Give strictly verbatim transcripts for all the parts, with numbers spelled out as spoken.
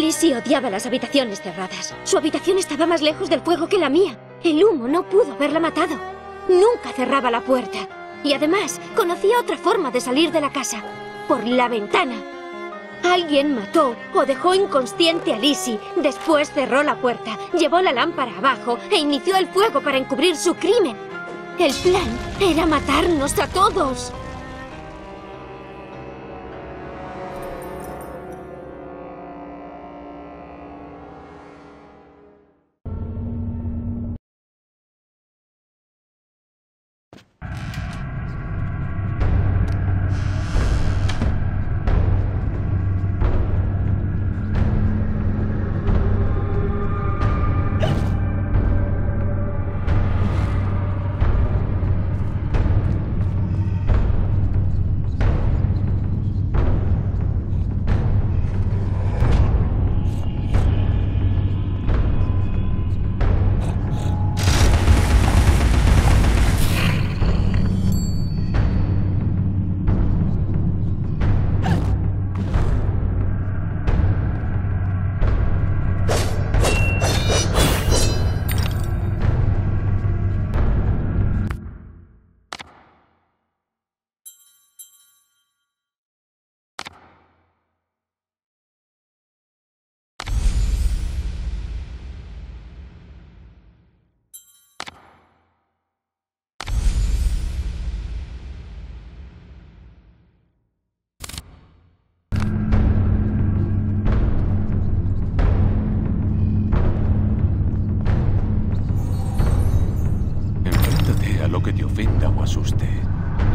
Lizzie odiaba las habitaciones cerradas. Su habitación estaba más lejos del fuego que la mía. El humo no pudo haberla matado. Nunca cerraba la puerta. Y además, conocía otra forma de salir de la casa. Por la ventana. Alguien mató o dejó inconsciente a Lizzie. Después cerró la puerta, llevó la lámpara abajo e inició el fuego para encubrir su crimen. El plan era matarnos a todos. Asuste.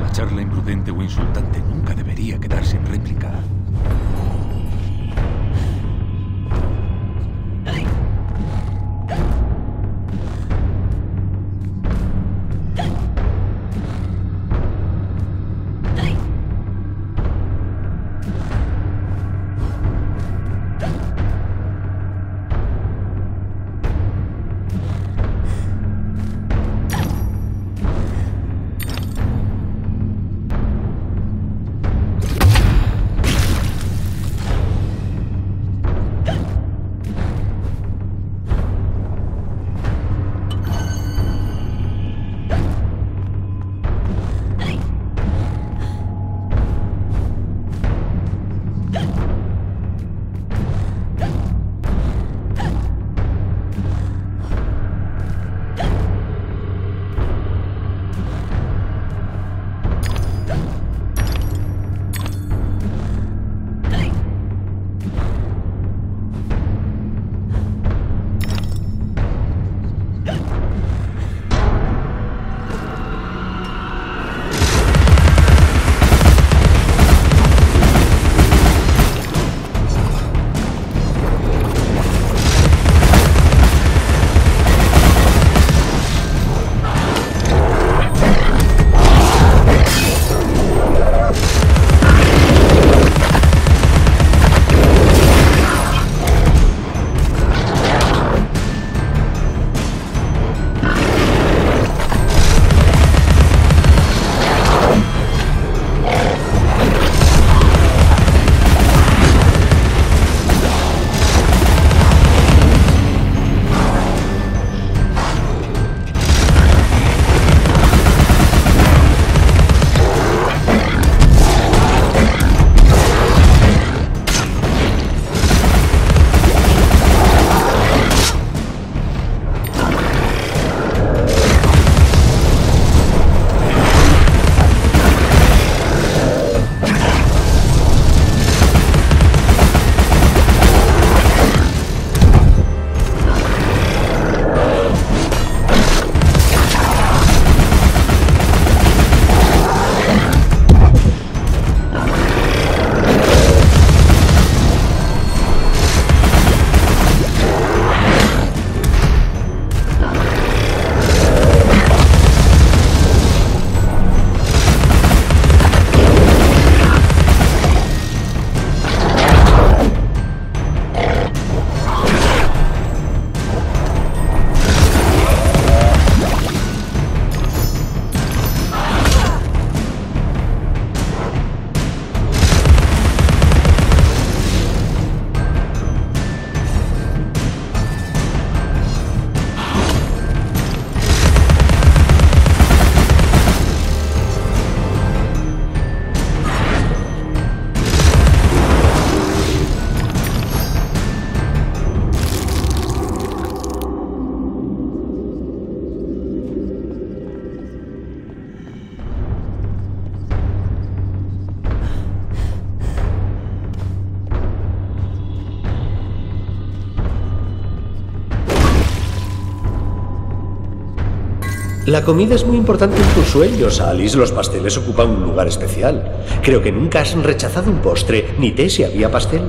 La charla imprudente o insultante nunca debería quedar sin réplica. La comida es muy importante en tus sueños, Alice. Los pasteles ocupan un lugar especial. Creo que nunca has rechazado un postre, ni té si había pastel.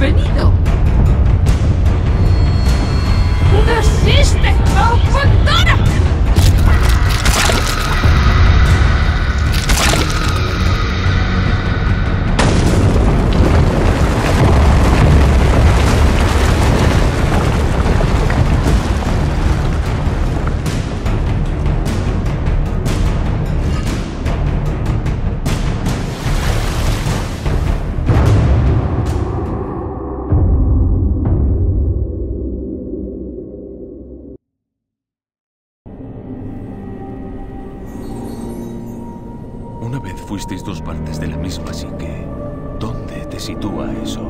venido? ¡Naciste, Pandora! Fuisteis dos partes de la misma, así que... ¿dónde te sitúa eso?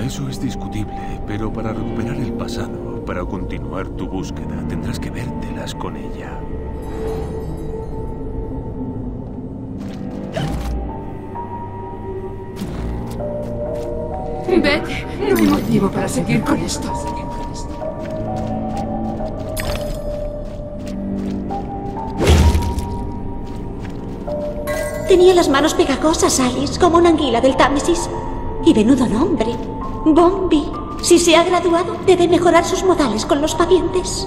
Eso es discutible, pero para recuperar el pasado, para continuar tu búsqueda, tendrás que vértelas con ella. Beth, no hay motivo para seguir con esto. Tenía las manos pegajosas, Alice, como una anguila del Támesis. Y menudo nombre. Bombi. Si se ha graduado, debe mejorar sus modales con los pacientes.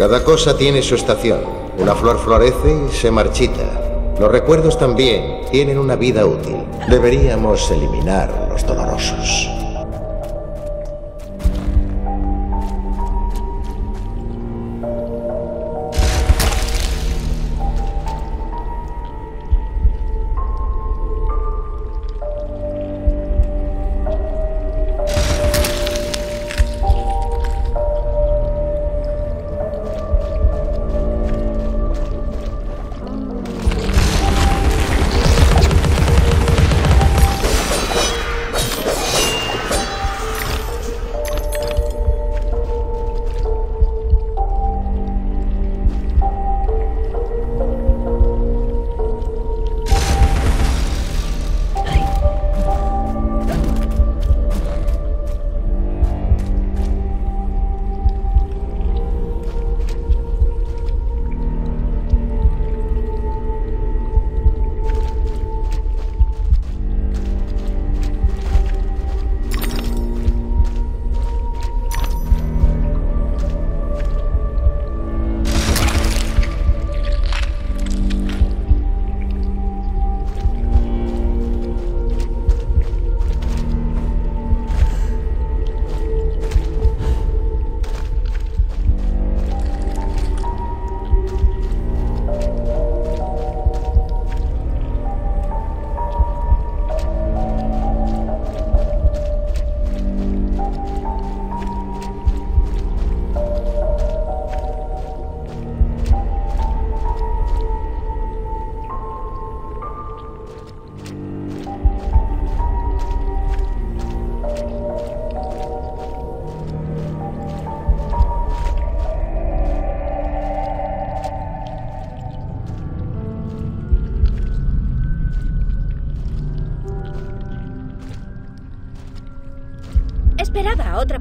Cada cosa tiene su estación. Una flor florece y se marchita. Los recuerdos también tienen una vida útil. Deberíamos eliminar los dolorosos.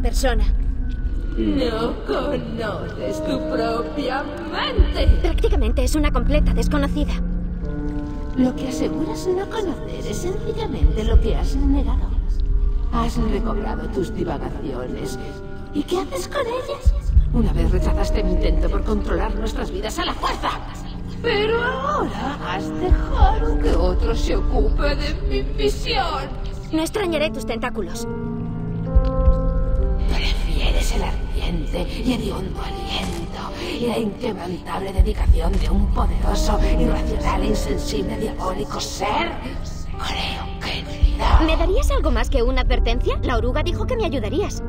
Persona. No conoces tu propia mente. Prácticamente es una completa desconocida. Lo que aseguras no conocer es sencillamente lo que has negado. Has recobrado tus divagaciones. ¿Y qué haces con ellas? Una vez rechazaste mi intento por controlar nuestras vidas a la fuerza. Pero ahora has dejado que otro se ocupe de mi visión. No extrañaré tus tentáculos. El ardiente y hediondo aliento y la inquebrantable dedicación de un poderoso, irracional e insensible, diabólico ser. Creo que no. ¿Me darías algo más que una advertencia? La oruga dijo que me ayudarías.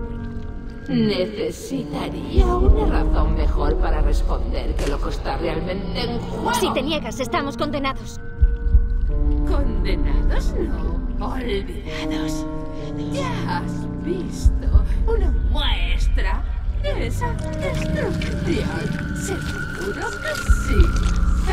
Necesitaría una razón mejor para responder que lo que está realmente en juego. Si te niegas, estamos condenados. ¿Condenados? No, olvidados. Ya has visto una muestra de esa destrucción. Seguro que sí.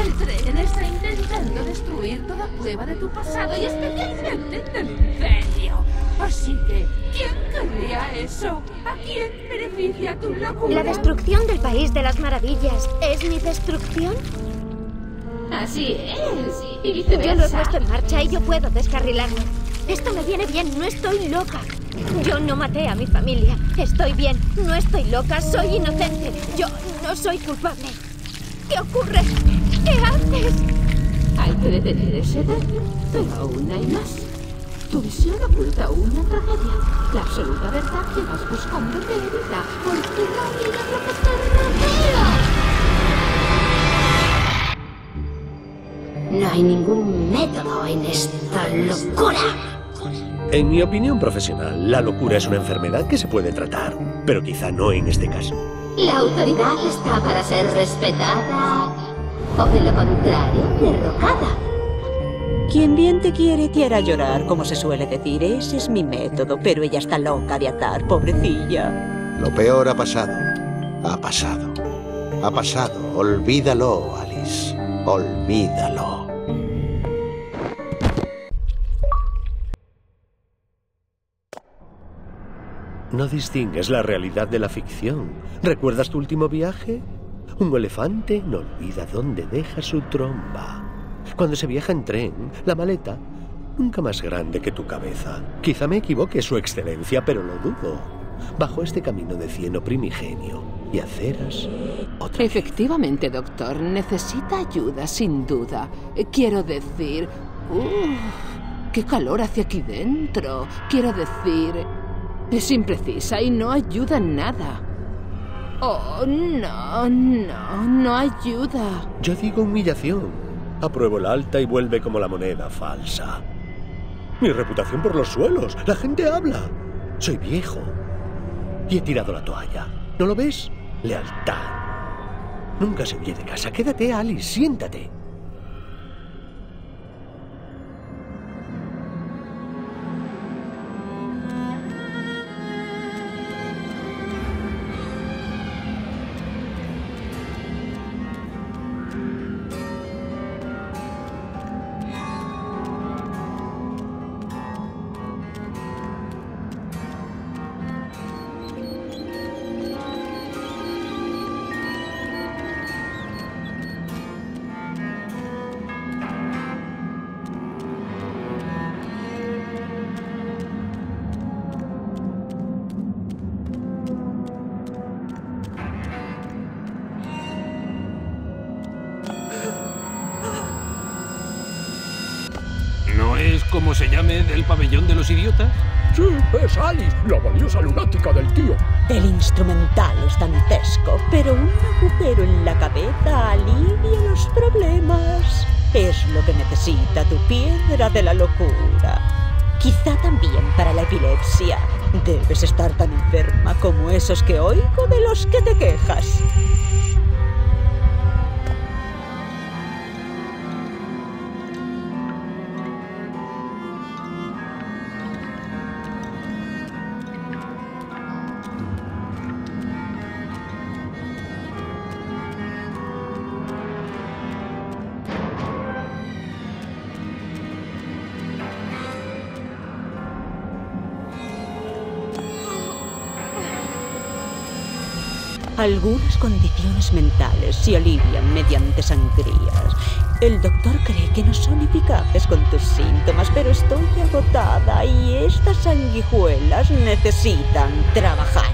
El tren está intentando destruir toda prueba de tu pasado y especialmente del imperio. Así que, ¿quién querría eso? ¿A quién beneficia tu locura? ¿La destrucción del País de las Maravillas es mi destrucción? Así es. Y yo lo he puesto en marcha y yo puedo descarrilarme. Esto me viene bien, no estoy loca. Yo no maté a mi familia. Estoy bien, no estoy loca, soy inocente. Yo no soy culpable. ¿Qué ocurre? ¿Qué haces? Hay que detener ese daño, pero aún hay más. Tu visión oculta una tragedia. La absoluta verdad que vas buscando te evita, porque no miras lo que te rodea. No hay ningún método en esta locura. En mi opinión profesional, la locura es una enfermedad que se puede tratar, pero quizá no en este caso. La autoridad está para ser respetada o, de lo contrario, derrocada. Quien bien te quiere te hará llorar, como se suele decir. Ese es mi método, pero ella está loca de atar, pobrecilla. Lo peor ha pasado. Ha pasado. Ha pasado. Olvídalo, Alice. Olvídalo. No distingues la realidad de la ficción. ¿Recuerdas tu último viaje? Un elefante no olvida dónde deja su tromba. Cuando se viaja en tren, la maleta, nunca más grande que tu cabeza. Quizá me equivoque, Su Excelencia, pero lo dudo. bajo este camino de cieno primigenio y aceras otra vez. Efectivamente, doctor. Necesita ayuda, sin duda. Quiero decir... Uf, ¡qué calor hace aquí dentro! Quiero decir... Es imprecisa y no ayuda en nada. Oh, no, no, no ayuda. Yo digo humillación. Apruebo la alta y vuelve como la moneda falsa. Mi reputación por los suelos. La gente habla. Soy viejo. Y he tirado la toalla. ¿No lo ves? Lealtad. Nunca se huye de casa. Quédate, Alice. Siéntate. ¿Cómo se llame del pabellón de los idiotas? Sí, es Alice, la valiosa lunática del tío. El instrumental es dantesco, pero un agujero en la cabeza alivia los problemas. Es lo que necesita tu piedra de la locura. Quizá también para la epilepsia. Debes estar tan enferma como esos que oigo de los que te quejas. Algunas condiciones mentales se alivian mediante sangrías. El doctor cree que no son eficaces con tus síntomas, pero estoy agotada y estas sanguijuelas necesitan trabajar.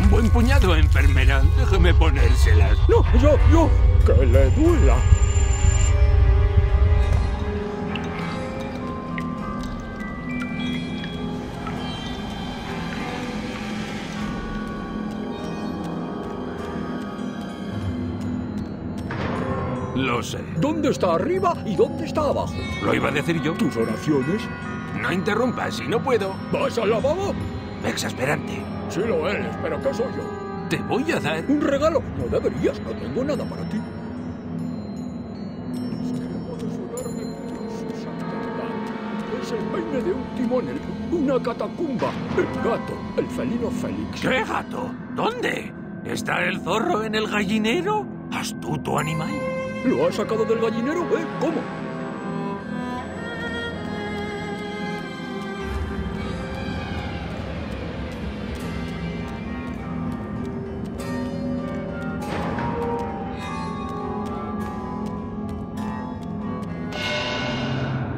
Un buen puñado, enfermera. Déjeme ponérselas. No, yo, yo, que le duela. Lo sé. ¿Dónde está arriba y dónde está abajo? Lo iba a decir yo. ¿Tus oraciones? No interrumpas, si no puedo. ¿Vas al lavabo? Exasperante. Sí lo eres, pero ¿qué soy yo? Te voy a dar... ¿Un regalo? No deberías, no tengo nada para ti. Es el baile de un timonel, una catacumba, el gato, el felino Félix. ¿Qué gato? ¿Dónde? ¿Está el zorro en el gallinero? Astuto animal. ¿Lo has sacado del gallinero, eh? ¿Cómo?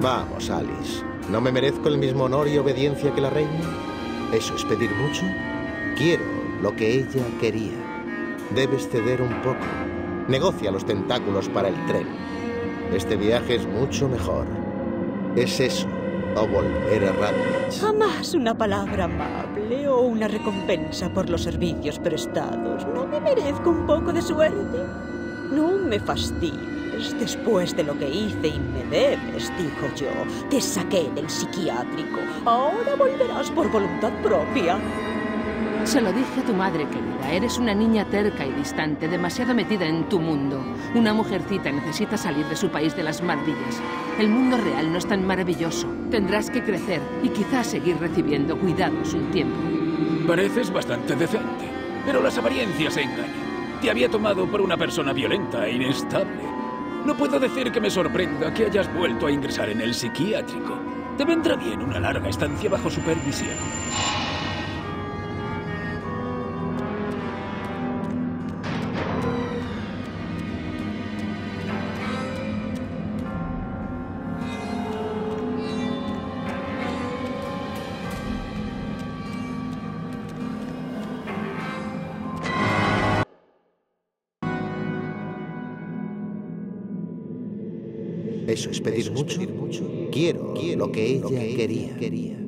Vamos, Alice. ¿No me merezco el mismo honor y obediencia que la reina? ¿Eso es pedir mucho? Quiero lo que ella quería. Debes ceder un poco. Negocia los tentáculos para el tren. Este viaje es mucho mejor. Es eso, o volver a Randall. Jamás una palabra amable o una recompensa por los servicios prestados. ¿No me merezco un poco de suerte? No me fastidies. Después de lo que hice y me debes, dijo yo, te saqué del psiquiátrico. Ahora volverás por voluntad propia. Se lo dije a tu madre, querida. Eres una niña terca y distante, demasiado metida en tu mundo. Una mujercita necesita salir de su país de las maravillas. El mundo real no es tan maravilloso. Tendrás que crecer y quizás seguir recibiendo cuidados un tiempo. Pareces bastante decente, pero las apariencias engañan. Te había tomado por una persona violenta e inestable. No puedo decir que me sorprenda que hayas vuelto a ingresar en el psiquiátrico. Te vendrá bien una larga estancia bajo supervisión. Eso es pedir mucho. Quiero lo que ella quería.